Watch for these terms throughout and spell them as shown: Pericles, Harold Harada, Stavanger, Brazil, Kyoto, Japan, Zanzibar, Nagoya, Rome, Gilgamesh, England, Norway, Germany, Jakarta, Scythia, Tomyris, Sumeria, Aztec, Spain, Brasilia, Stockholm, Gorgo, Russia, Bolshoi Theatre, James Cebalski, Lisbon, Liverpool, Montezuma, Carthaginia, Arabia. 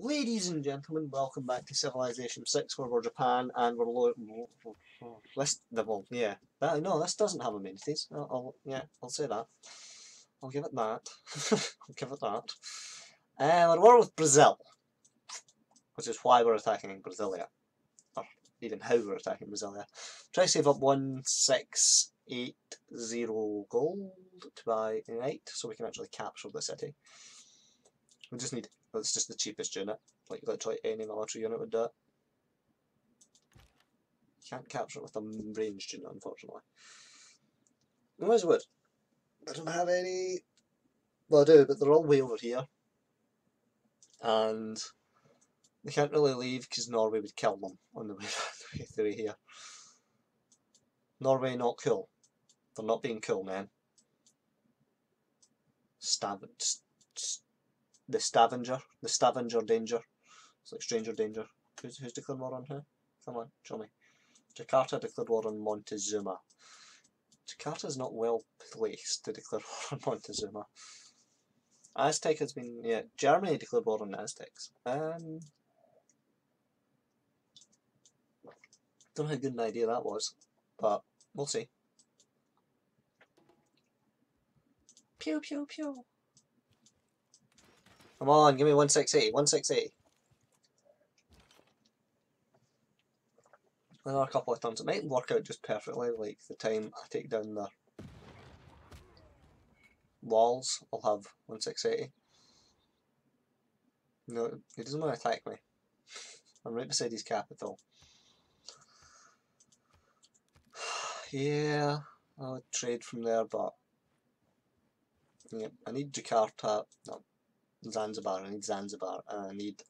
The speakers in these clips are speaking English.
Ladies and gentlemen, welcome back to Civilization 6, where we're Japan and we're no, this doesn't have amenities. I'll say that. I'll give it that. I'll give it that. And we're with Brazil, which is why we're attacking Brasilia, or even how we're attacking Brasilia. Try to save up 1680 gold to buy an 8, so we can actually capture the city. We just need. That's just the cheapest unit. Like literally any military unit would do it. Can't capture it with a ranged unit, unfortunately. No, as would. I don't have any. Well, I do, but they're all way over here, and they can't really leave because Norway would kill them on the way through here. Norway not cool. They're not being cool, man. The Stavanger danger. It's like stranger danger. Who's declared war on who? Come on, show me. Jakarta declared war on Montezuma. Jakarta's not well placed to declare war on Montezuma. Aztec has been, yeah, Germany declared war on the Aztecs. Don't know how good an idea that was, but we'll see. Pew pew pew. Come on, give me 1680, 1680. Another couple of turns. It might work out just perfectly, like the time I take down the walls, I'll have 1680. No, he doesn't want to attack me. I'm right beside his capital. Yeah, I would trade from there, but yeah, I need Jakarta. No. Zanzibar, I need Zanzibar, and I need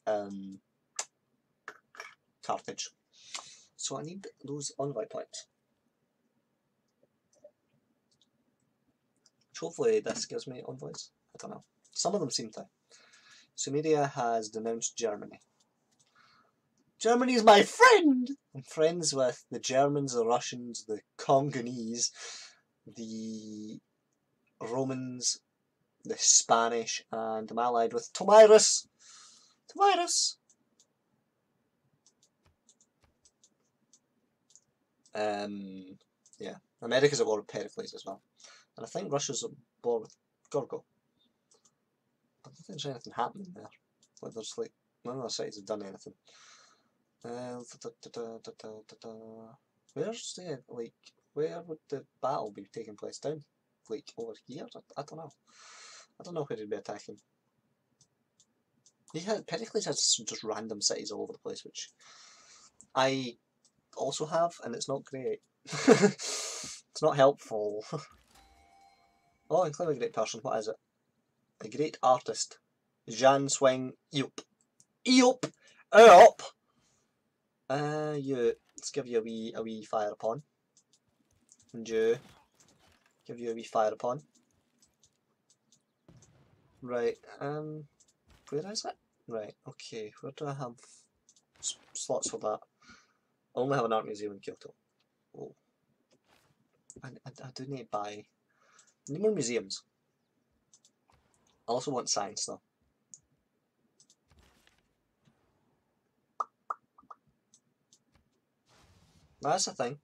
Carthage. So I need those envoy points. Hopefully this gives me envoys. I don't know. Some of them seem to. Sumeria has denounced Germany. Germany's my friend! I'm friends with the Germans, the Russians, the Congolese, the Romans, the Spanish, and I'm allied with Tomyris. Tomyris! Yeah, America's at war with Pericles as well. And I think Russia's at war with Gorgo. I don't think there's anything happening there. Like, there's like, none of the sides have done anything. Where's the, like, where would the battle be taking place? Down? Like, over here? I don't know. I don't know where he'd be attacking. Pericles has just random cities all over the place, which I also have, and it's not great. It's not helpful. Oh, and clearly a great person. What is it? A great artist. Jan Swing Eop. Eop! Eop! Let's give you a wee fire upon. And you. Give you a wee fire upon. Right, where is it? Right, okay, where do I have slots for that? I only have an art museum in Kyoto. Oh. I do need to buy... I need more museums. I also want science, though. That's the thing.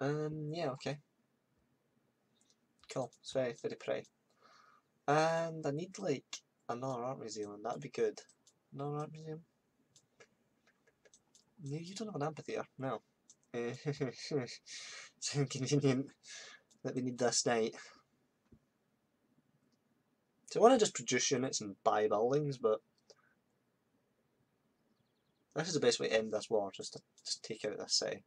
Yeah, okay. Cool, it's very, very pretty. And I need like another art museum, and that'd be good. Another art museum? No, you don't have an amphitheatre, no. It's inconvenient that we need this night. So I want to just produce units and buy buildings, but this is the best way to end this war, just to take out this city.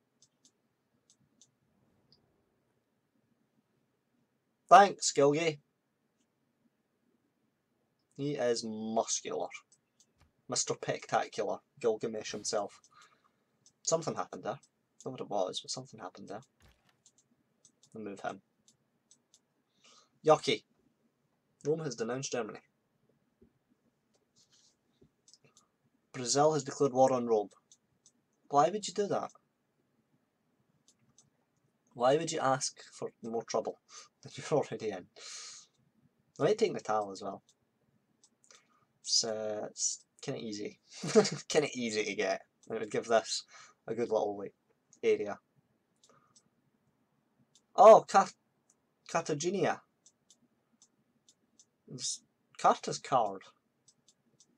Thanks, Gilgamesh. He is muscular. Mr. Pectacular. Gilgamesh himself. Something happened there. I don't know what it was, but something happened there. Remove him. Yucky. Rome has denounced Germany. Brazil has declared war on Rome. Why would you do that? Why would you ask for more trouble than you're already in? I might take Natal as well. So it's kind of easy. Kind of easy to get. It would give this a good little like area. Oh, Carthaginia. It's Carta's card.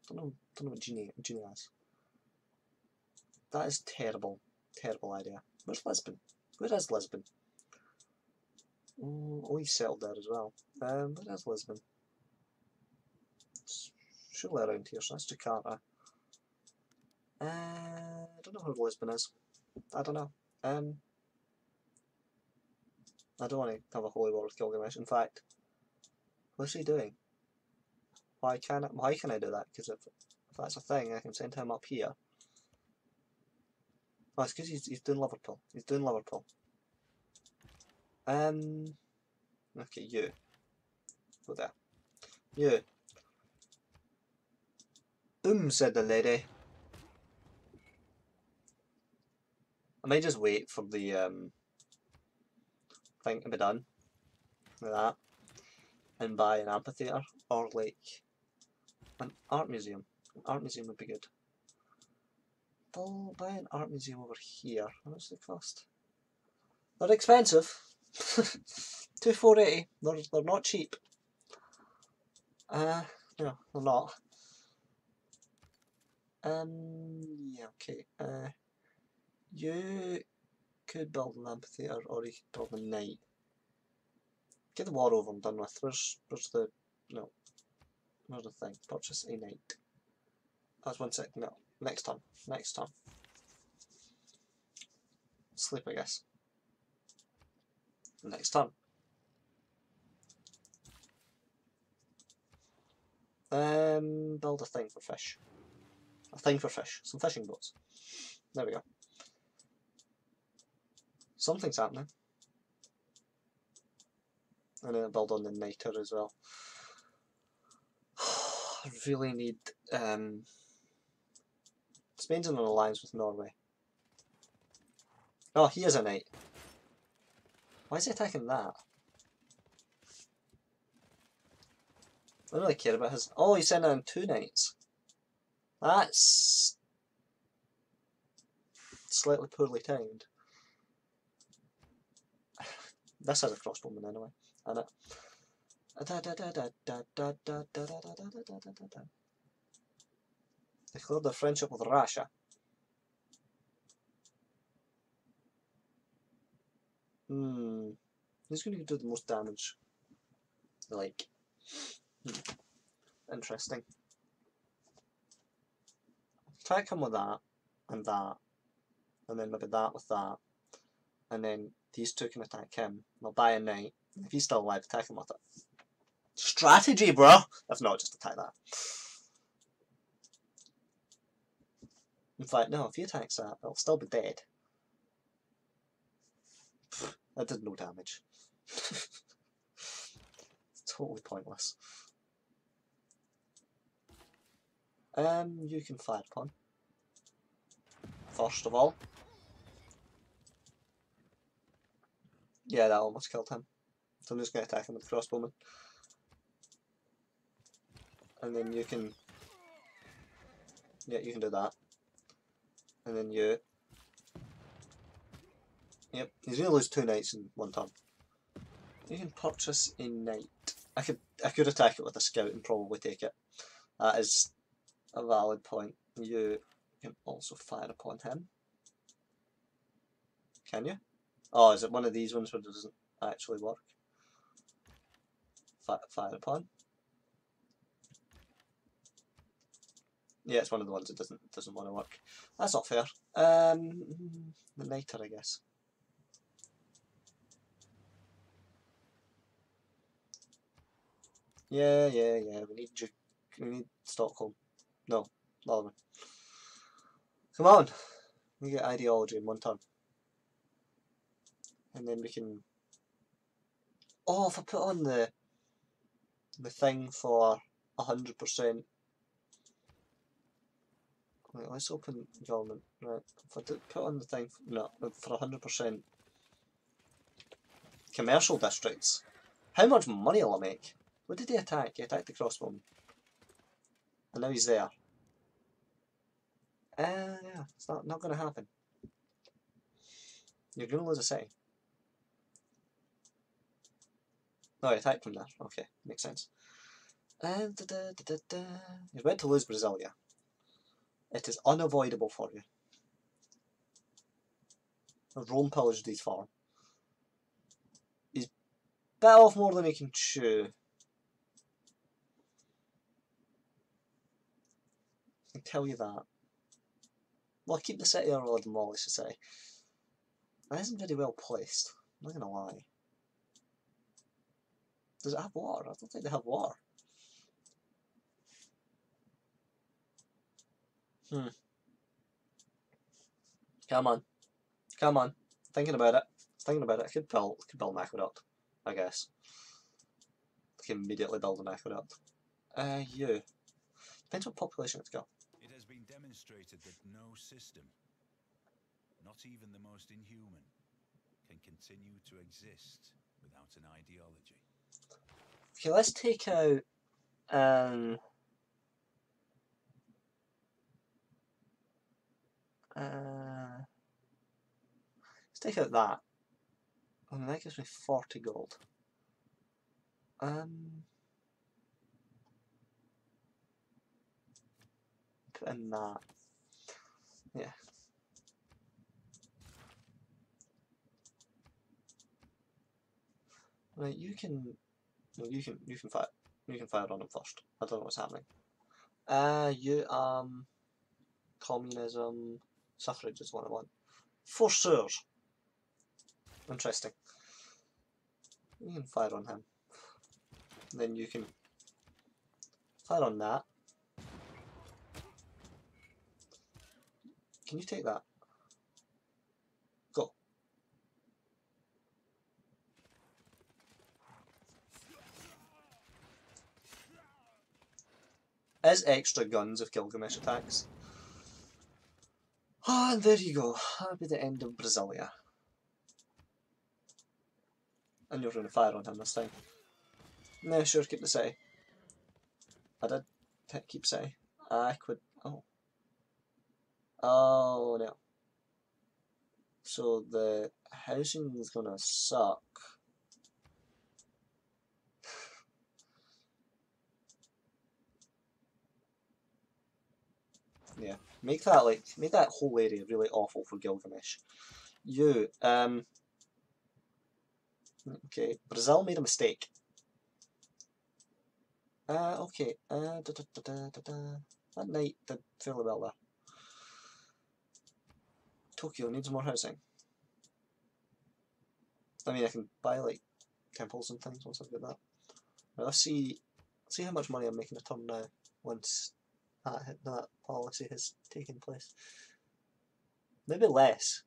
Don't know what Genia is. That is terrible. Terrible idea. Where's Lisbon? Where is Lisbon? Oh, he's settled there as well. Where is Lisbon? It's surely around here, so that's Jakarta. I don't know where Lisbon is. I don't know. I don't want to have a holy war with Gilgamesh. In fact, what's he doing? Why can I do that? Because if that's a thing, I can send him up here. Oh, it's because he's doing Liverpool. He's doing Liverpool. Okay, you. Go there. You. Said the lady. I may just wait for the thing to be done. Like that. And buy an amphitheatre or like an art museum. An art museum would be good. Buy an art museum over here. How much does it cost? They're expensive. $24.80. They're not cheap. No, they're not. Yeah, okay. You could build an amphitheatre or you could build a knight. Get the war over and done with. Where's the... no. Where's the thing? Purchase a knight. That's one sec. No. Next time. Next time. Sleep, I guess. Next time. Build a thing for fish. A thing for fish. Some fishing boats. There we go. Something's happening. And then I build on the nighter as well. I really need... Spain's in an alliance with Norway. Oh, he is a knight. Why is he attacking that? I don't really care about his... Oh, he's sending in 2 knights. That's... slightly poorly timed. This has a crossbowman anyway. And it. Declared their friendship with Russia. Who's going to do the most damage? Like. Interesting. Attack him with that, and that, and then maybe that with that, and then these two can attack him. They'll buy a knight. If he's still alive, attack him with it. Strategy, bro! If not, just attack that. In fact, no, if he attacks that, it'll still be dead. That did no damage. Totally pointless. You can fire upon. First of all. Yeah, that almost killed him. So I'm just going to attack him with the crossbowman. And then you can... yeah, you can do that. And then you... yep, he's going to lose 2 knights in 1 turn. You can purchase a knight. I could attack it with a scout and probably take it. That is a valid point. You can also fire upon him. Can you? Oh, is it one of these ones where it doesn't actually work? Fire upon. Yeah, it's one of the ones that doesn't want to work. That's not fair. The knighter, I guess. Yeah. We need Stockholm. No, another one. Come on, we get ideology in 1 turn, and then we can. Oh, if I put on the thing for 100%. Wait, let's open government. Right, if I put on the thing for 100% commercial districts, how much money will I make? What did he attack? He attacked the crossbowman. I know he's there. Yeah, it's not going to happen. You're going to lose a city. No, I attacked from there. Okay, makes sense. You're about to lose Brasilia. It is unavoidable for you. Rome pillaged his farm. He's better off more than he can chew. I can tell you that. Well, keep the city or I'll demolish the city. That isn't very well placed, I'm not going to lie. Does it have water? I don't think they have water. Come on. Come on. Thinking about it. I could build an aqueduct, I guess. I can immediately build an aqueduct. You. Depends what population it's got. It has been demonstrated that no system, not even the most inhuman, can continue to exist without an ideology. Okay, let's take out let's take out that. I mean, that gives me 40 gold. Put in that. Yeah. Right, you can. No, you can fire. You can fire on him first. I don't know what's happening. You communism, suffrage is what I want. For sure. Interesting. You can fire on him. And then you can fire on that. Can you take that? Go. As extra guns if Gilgamesh attacks. Ah, and there you go. That'll be the end of Brasilia. And you're going to fire on him this time. No, sure, keep the city. I did keep city. I could. Oh. Oh no. So the housing is gonna suck. Yeah, make that whole area really awful for Gilgamesh. You okay, Brazil made a mistake. Okay, that night did fairly well there. Tokyo needs more housing. I mean, I can buy like temples and things once I've got that. Now, let's see how much money I'm making a turn now once that policy has taken place. Maybe less.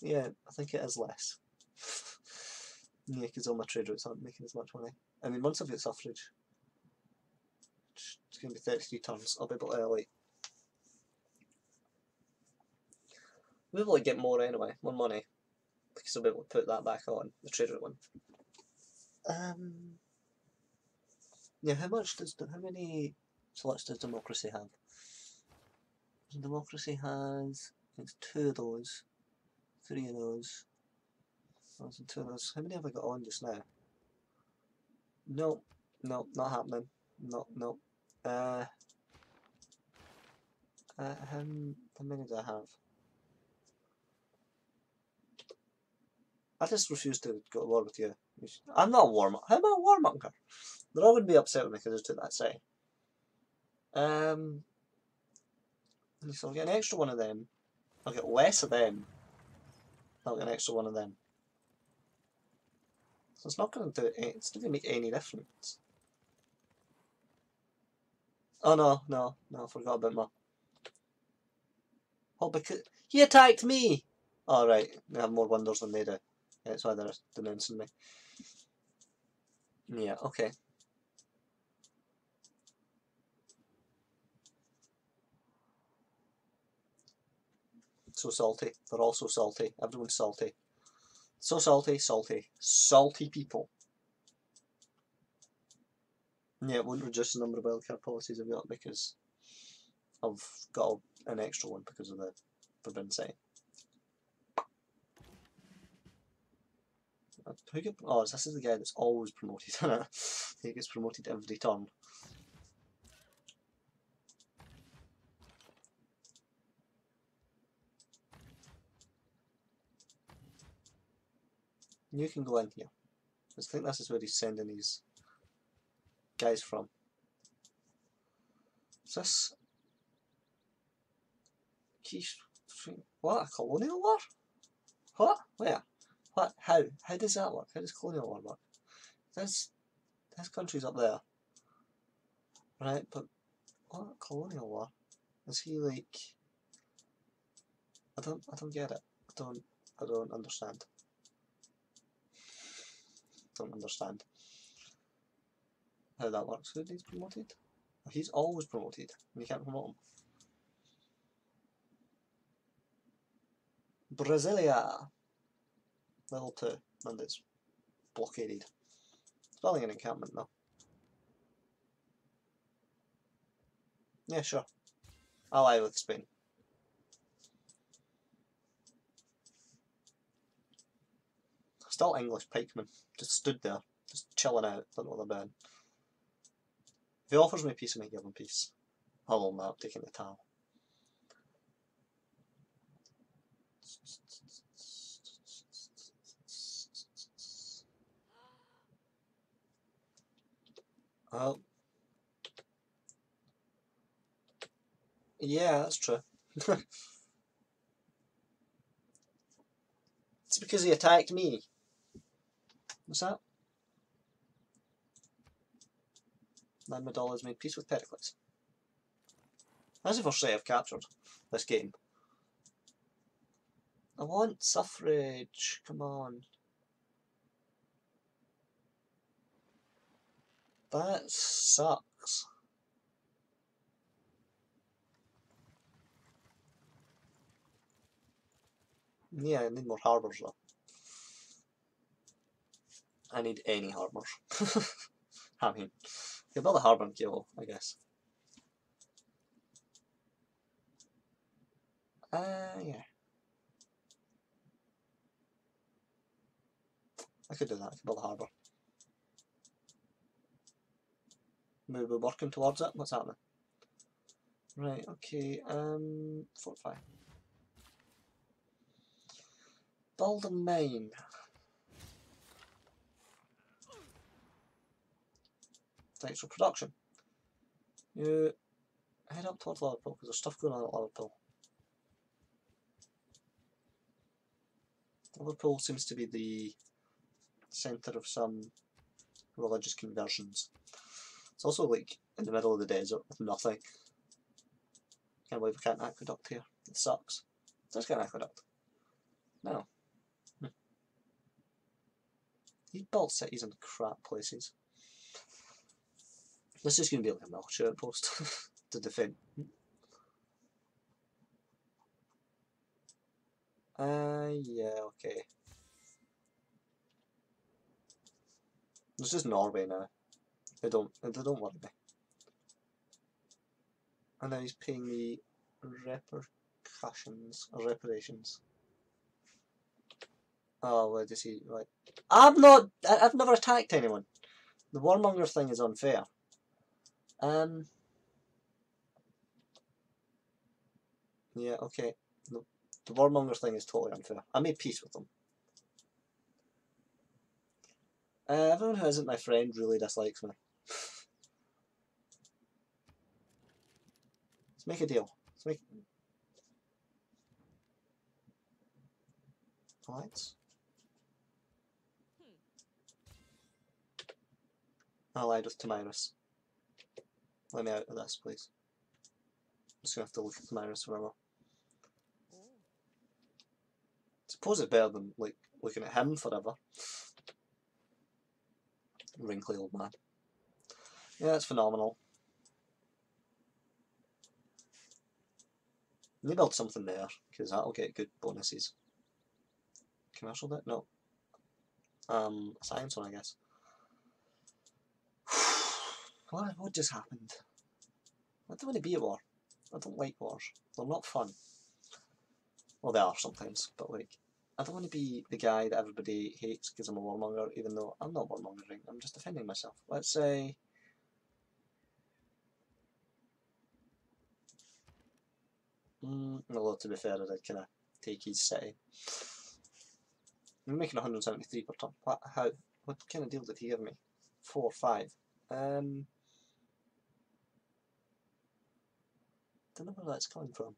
Yeah, I think it is less. Yeah, because all my trade routes aren't making as much money. I mean, once I've got suffrage, it's going to be 33 turns. I'll be able to like. We'll be able to get more anyway, more money, because I'll be able to put that back on, the trader one. Yeah, how many slots does democracy have? Democracy has, it's 2 of those, 3 of those, and 2 of those. How many have I got on just now? No, no, not happening. No, no. How many do I have? I just refuse to go to war with you. I'm not a warmonger. How am I a warmonger? They're all going to be upset with me because I just took that side. So I'll get an extra one of them. I'll get less of them. I'll get an extra one of them. So it's not going to do it. It's not going to make any difference. Oh no, no, no! I forgot about my. Oh, because he attacked me. Alright, they have more wonders than they do. That's why they're denouncing me. Yeah, okay. So salty. They're all so salty. Everyone's salty. So salty, salty. Salty people. Yeah, it won't reduce the number of wildcard policies I've got because I've got an extra one because of the forbidden setting. Oh, this is the guy that's always promoted, isn't it? He gets promoted every turn. You can go in here. I think this is where he's sending his guys from. Is this... What? A colonial war? What? Where? What? How? How does that work? How does colonial war work? This country's up there. Right, but what colonial war? Is he like... I don't get it. I don't understand. Don't understand how that works. Who needs promoted? He's always promoted and you can't promote him. Brasilia! Level 2, and it's blockaded. It's probably an encampment now. Yeah, sure. Ally with Spain. Still English pikemen, just stood there, just chilling out, don't know what they're doing. If he offers me peace, I may give him peace. I'll not taking the towel. Well, yeah, that's true. It's because he attacked me. What's that? Namadol has made peace with Pericles. That's the first day I've captured this game. I want suffrage, come on. That sucks. Yeah, I need more harbours though. I need any harbours. I mean, you build a harbour in Kyoto, I guess. Yeah. I could do that, I could build a harbour. Maybe we're working towards it? What's happening? Right, okay, fortify. Build a mine. Textile production. You head up towards Liverpool because there's stuff going on at Liverpool. Liverpool seems to be the centre of some religious conversions. It's also like in the middle of the desert with nothing. Can't believe we can't aqueduct here. It sucks. Let's get an aqueduct. No. He built cities in crap places. This is going to be like a military outpost to defend. Yeah, okay. This is Norway now. They don't worry me. And now he's paying me reparations. Oh, where does he? Right. I've never attacked anyone. The warmonger thing is unfair. Yeah, okay. The warmonger thing is totally unfair. I made peace with them. Everyone who isn't my friend really dislikes me. Let's make a deal. Alliance. Allied with Tomyris. Let me out of this, please. I'm just going to have to look at Tomyris forever. Suppose it's better than like looking at him forever. Wrinkly old man. Yeah, that's phenomenal. They build something there, because that'll get good bonuses. Commercial debt? No. Science one, I guess. What just happened? I don't want to be at war. I don't like wars. They're not fun. Well, they are sometimes, but like, I don't want to be the guy that everybody hates because I'm a warmonger, even though I'm not warmongering, I'm just defending myself. Let's say... although to be fair, I did kind of take his city. I'm making 173 per turn. What kind of deal did he give me? 4 or 5. I don't know where that's coming from.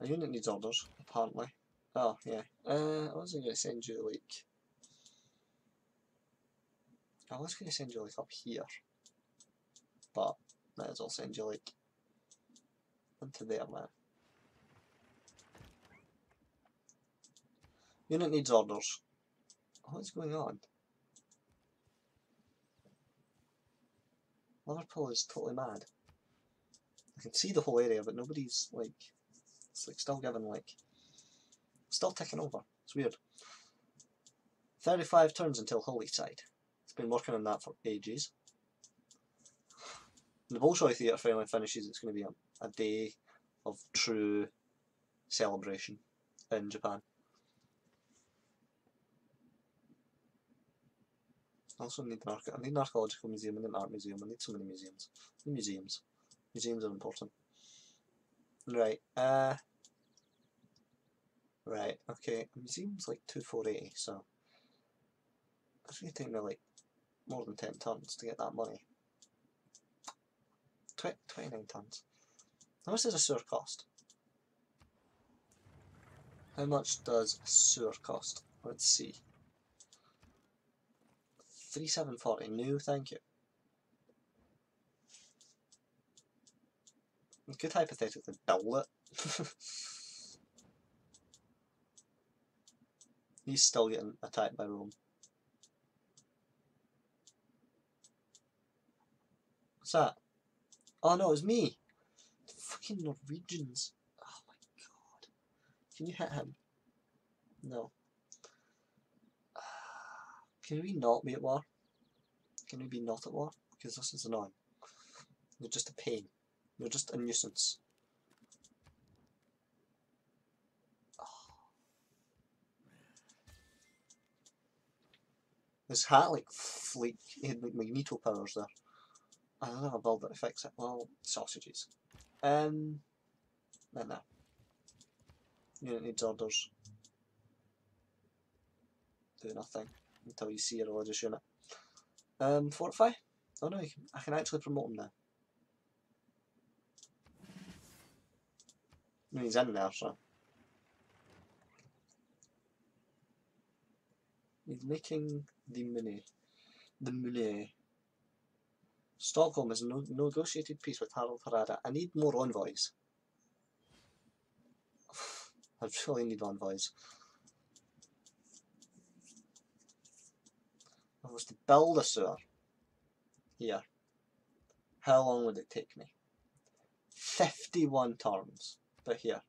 A unit needs orders, apparently. Oh, yeah. I wasn't going to send you, like... I was going to send you, like, up here. But, might as well send you, like, into there, man. Unit needs orders. What's going on? Liverpool is totally mad. I can see the whole area, but nobody's like, it's like still giving, like, still ticking over. It's weird. 35 turns until Hollyside. It's been working on that for ages. When the Bolshoi Theatre finally finishes, it's going to be a day of true celebration in Japan. I also need an archaeological museum, I need an art museum, I need so many museums. New museums. Museums are important. Right, right, okay, a museum's like 2480, so it's going to take me like more than 10 tons to get that money. 29 tons. How much does a sewer cost? How much does a sewer cost? Let's see. 3740, no thank you. We could hypothetically build it. He's still getting attacked by Rome. What's that? Oh no, it was me! The fucking Norwegians. Oh my god. Can you hit him? No. Can we not be at war? Can we be not at war? Because this is annoying. You're just a pain. You're just a nuisance. Oh. His hat like he had like magneto powers there. I don't have a build that affects it. Well, sausages. No. Unit needs orders. Do nothing until you see a religious unit. Fortify? Oh no, I can actually promote him now. I mean, he's in there, so. He's making the money. The money. Stockholm has negotiated peace with Harold Harada. I need more envoys. I really need envoys. I was to build a sewer here. How long would it take me? 51 turns. But here,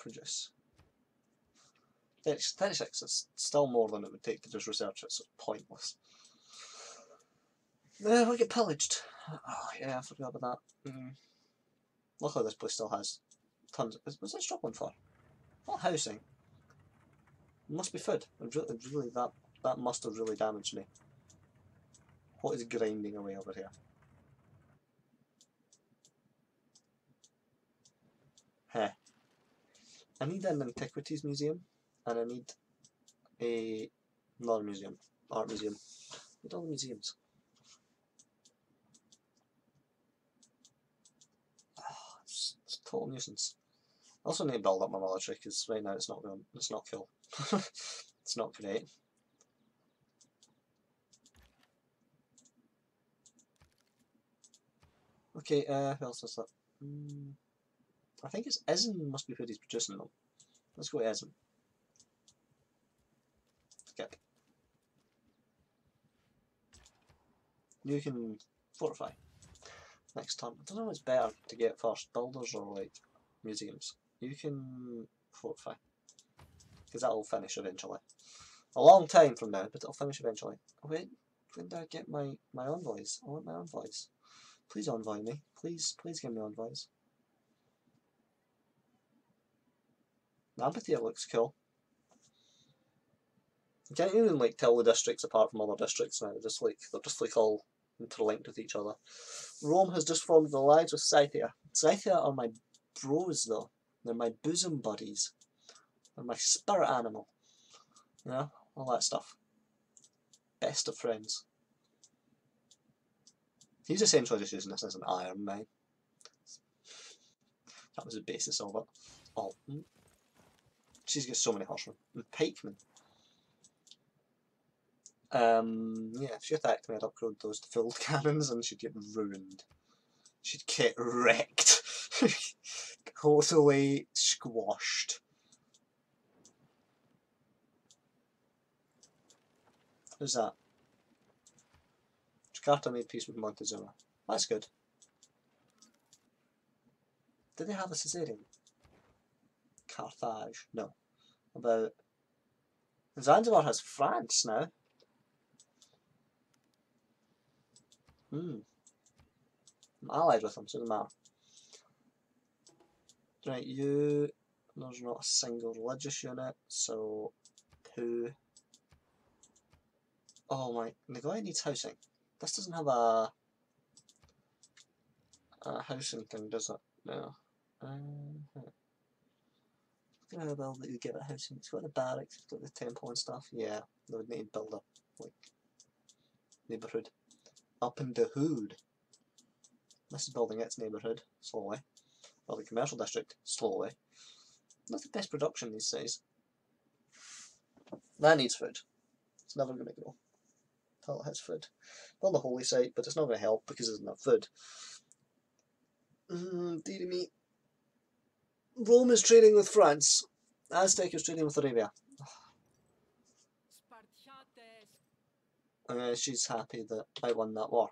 produce. 36 is still more than it would take to just research it, so pointless. We'll get pillaged. Oh yeah, I forgot about that. Luckily this place still has tons of... What's it struggling for? Not housing. It must be food. It really, that must have really damaged me. What is grinding away over here? Heh. I need an antiquities museum and I need another museum, art museum. I need all the museums. Oh, it's a total nuisance. I also need to build up my military because right now it's not cool. It's not great. Okay, who else is that? I think it's Essen must be who he's producing them. Let's go to Essen. Okay. You can fortify next time. I don't know what's better to get first, builders or like museums. You can fortify because that'll finish eventually. A long time from now, but it'll finish eventually. Wait, When did I get my own voice? I want my own voice. Please envoy me. Please give me my own voice. The amphitheatre looks cool. You can't even like tell the districts apart from other districts now. They're just like all interlinked with each other. Rome has just formed an alliance with Scythia. Scythia are my bros though. They're my bosom buddies. They're my spirit animal. You know, all that stuff. Best of friends. He's essentially just using this as an iron mine. That was the basis of it. Oh. She's got so many horsemen and pikemen. Yeah, if she attacked me, I'd upgrade those to filled cannons and she'd get ruined. She'd get wrecked. Totally squashed. Who's that? Jakarta made peace with Montezuma. That's good. Did they have a Caesarian? Carthage? No. About... Zanzibar has France now. Hmm. I'm allied with them, so it doesn't matter. Right, you... There's not a single religious unit, so... Poo. Oh my... Nagoya needs housing. This doesn't have a housing thing, does it? No. Look at how well that you give it housing. It's got the barracks, it's got the temple and stuff. Yeah, they would need to build up, like, neighbourhood. Up in the hood. This is building its neighbourhood, slowly. Well, the commercial district, slowly. Not the best production these days. That needs food. It's never going to go. Well, it has food. Build a holy site, but it's not going to help because there's enough food. Dear me. Rome is trading with France. Aztec is trading with Arabia. She's happy that I won that war.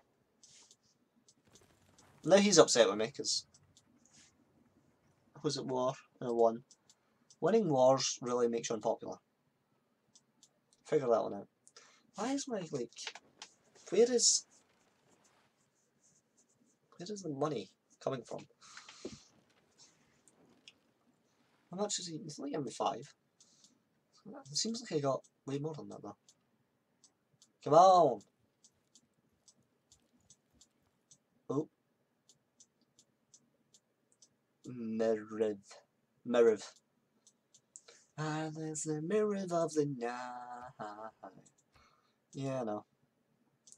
Now he's upset with me because I was at war and I won. Winning wars really makes you unpopular. Figure that one out. Why is my, like, where is the money coming from? How much is he? He's only giving me 5. It seems like I got way more than that though. Come on! Oh. Meriv. Ah, there's the Meriv of the night. Yeah, no.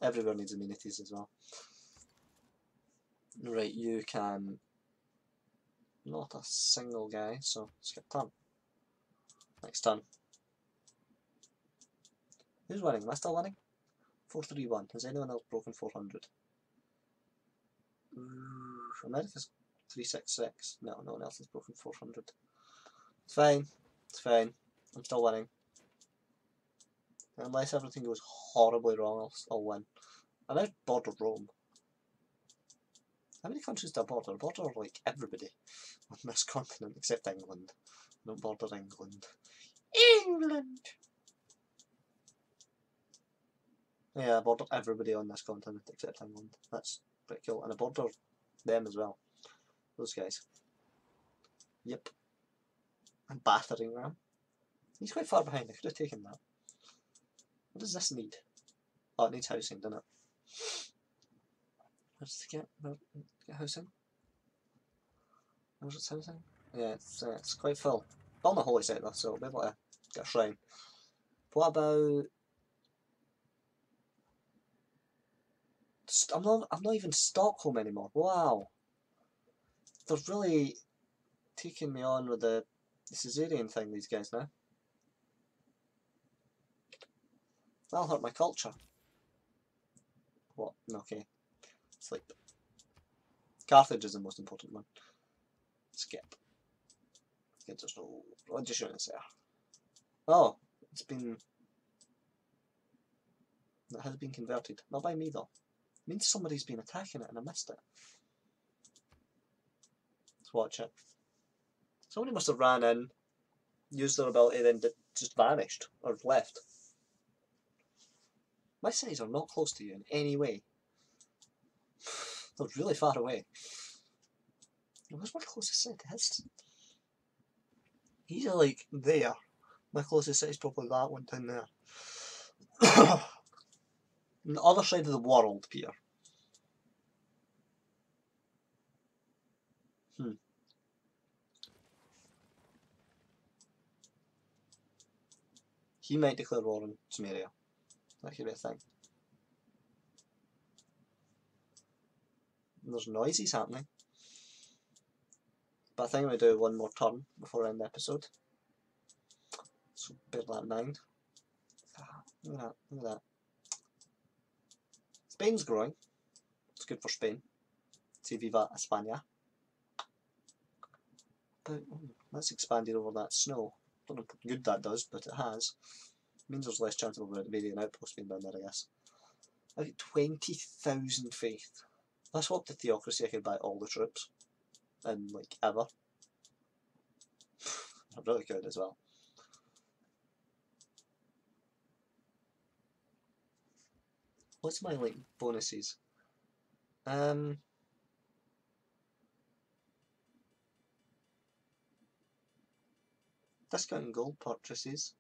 Everyone needs amenities as well. Right, you can... Not a single guy, so skip turn. Next turn. Who's winning? Am I still winning? 431. Has anyone else broken 400? America's 366. No, no one else has broken 400. It's fine. It's fine. I'm still winning. Unless everything goes horribly wrong, I'll win. I now border Rome. How many countries do I border? I border like everybody on this continent except England. I don't border England. England! Yeah, I border everybody on this continent except England. That's pretty cool. And I border them as well. Those guys. Yep. And battering ram. He's quite far behind. I could have taken that. What does this need? Oh, it needs housing, doesn't it? Where does it get housing? Where's its housing? Yeah, it's quite full. Build a holy site though, so it'll be able to get a shrine. What about... I'm not even Stockholm anymore. Wow. They're really taking me on with the Caesarian thing, these guys now. That'll hurt my culture. What? Okay. Sleep. Carthage is the most important one. Skip. There's no religious units there. Oh, it's been... It has been converted. Not by me though. It means somebody's been attacking it and I missed it. Let's watch it. Somebody must have ran in, used their ability, then just vanished or left. My cities are not close to you in any way. They're really far away. Where's my closest city? He's like there. My closest city is probably that one down there. On the other side of the world, Peter. He might declare war on Sumeria. That could be a thing. And there's noises happening. But I think I'm going to do one more turn before I end the episode. So bear that in mind. Ah, look at that, look at that. Spain's growing. It's good for Spain. See, viva España. But that's expanded over that snow. Don't know how good that does, but it has. It means there's less chance of a Bavarian outpost being down there, I guess. I get 20,000 faith. If I swapped to theocracy, I could buy all the troops. And, like, ever. I really could as well. What's my, like, bonuses? Discount and gold purchases.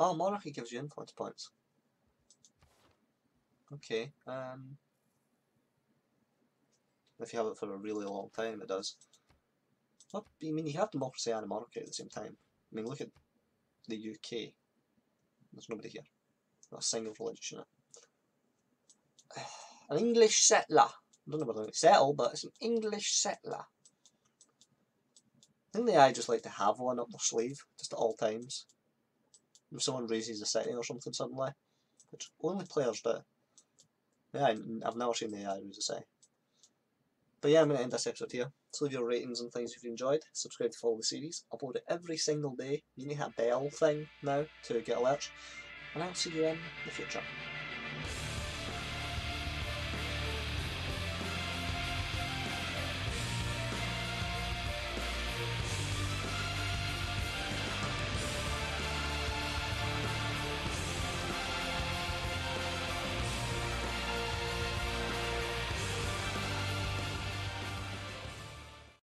Oh, monarchy gives you influence points. Okay, if you have it for a really long time, it does. But, I mean, you have democracy and a monarchy at the same time. I mean, look at the UK. There's nobody here. Not a single religious in it. An English settler. I don't know whether it's settle, but it's an English settler. I think the AI just like to have one up their sleeve, just at all times. If someone raises a city or something suddenly, which only players do. Yeah, I've never seen the AI raise a city. But yeah, I'm going to end this episode here. So leave your ratings and things if you enjoyed. Subscribe to follow the series. Upload it every single day. You need that bell thing now to get alerts. And I'll see you in the future.